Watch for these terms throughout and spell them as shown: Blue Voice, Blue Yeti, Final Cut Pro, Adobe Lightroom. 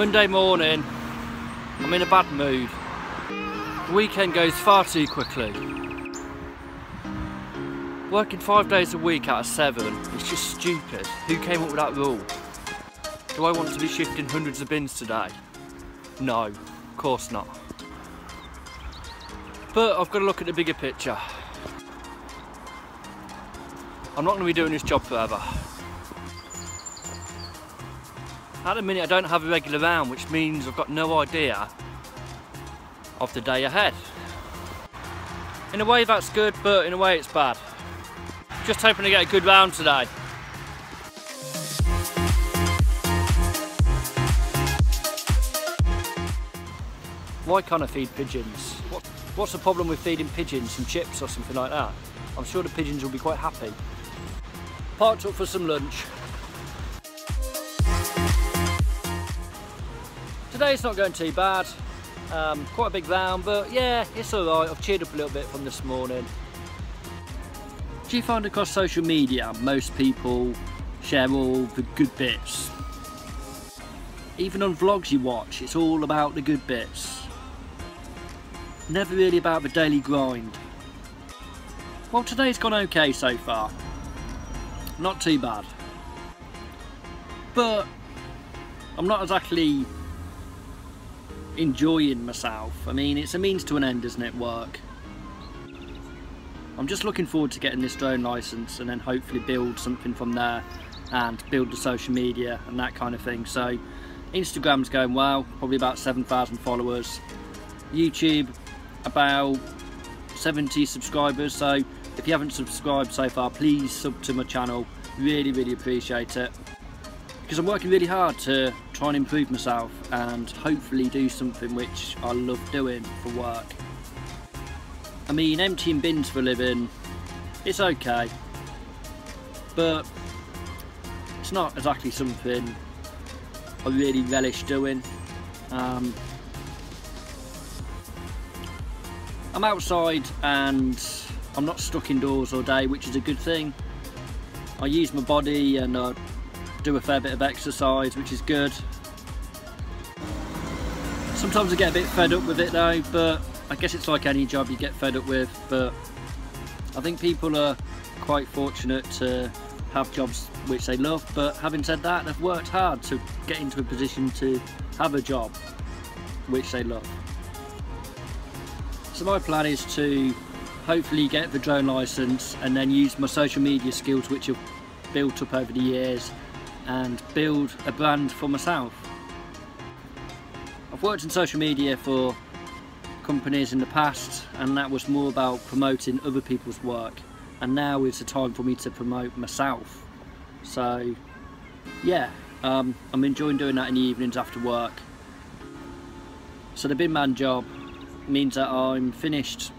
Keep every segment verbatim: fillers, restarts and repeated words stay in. Monday morning, I'm in a bad mood. The weekend goes far too quickly. Working five days a week out of seven, it's just stupid. Who came up with that rule? Do I want to be shifting hundreds of bins today? No, of course not. But I've got to look at the bigger picture. I'm not going to be doing this job forever. At the minute I don't have a regular round, which means I've got no idea of the day ahead. In a way that's good, but in a way it's bad. Just hoping to get a good round today. Why can't I feed pigeons? What, what's the problem with feeding pigeons some chips or something like that? I'm sure the pigeons will be quite happy. Parked up for some lunch. Today's not going too bad, um, quite a big round, but yeah, it's alright. I've cheered up a little bit from this morning. Do you find across social media most people share all the good bits? Even on vlogs you watch, it's all about the good bits. Never really about the daily grind. Well, today's gone okay so far. Not too bad. But I'm not exactly enjoying myself. I mean, it's a means to an end, isn't it, work? I'm just looking forward to getting this drone license and then hopefully build something from there and build the social media and that kind of thing. So Instagram's going well, probably about seven thousand followers. YouTube, about seventy subscribers. So if you haven't subscribed so far, please sub to my channel. Really, really appreciate it. Because I'm working really hard to try and improve myself and hopefully do something which I love doing for work. I mean, emptying bins for a living, it's okay, but it's not exactly something I really relish doing. Um, I'm outside and I'm not stuck indoors all day, which is a good thing. I use my body and I do a fair bit of exercise, which is good. Sometimes I get a bit fed up with it though, but I guess it's like any job you get fed up with. But I think people are quite fortunate to have jobs which they love, but having said that, they've worked hard to get into a position to have a job which they love. So my plan is to hopefully get the drone license and then use my social media skills which I've built up over the years and build a brand for myself. I've worked in social media for companies in the past and that was more about promoting other people's work, and now is the time for me to promote myself. So yeah, um, I'm enjoying doing that in the evenings after work. So the bin man job means that I'm finished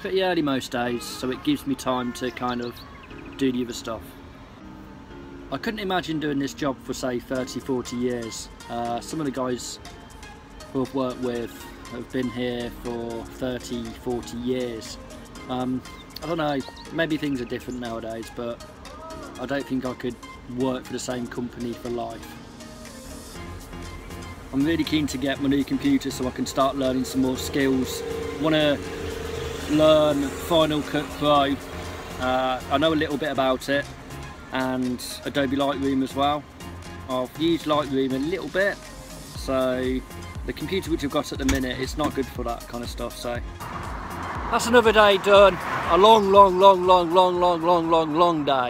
pretty early most days, so it gives me time to kind of do the other stuff. I couldn't imagine doing this job for say thirty, forty years. Uh, some of the guys who I've worked with have been here for thirty, forty years. Um, I don't know, maybe things are different nowadays, but I don't think I could work for the same company for life. I'm really keen to get my new computer so I can start learning some more skills. I want to learn Final Cut Pro. Uh, I know a little bit about it, and Adobe Lightroom as well. I've used Lightroom a little bit, so the computer which I've got at the minute, it's not good for that kind of stuff. So that's another day done. A long long long long long long long long long day.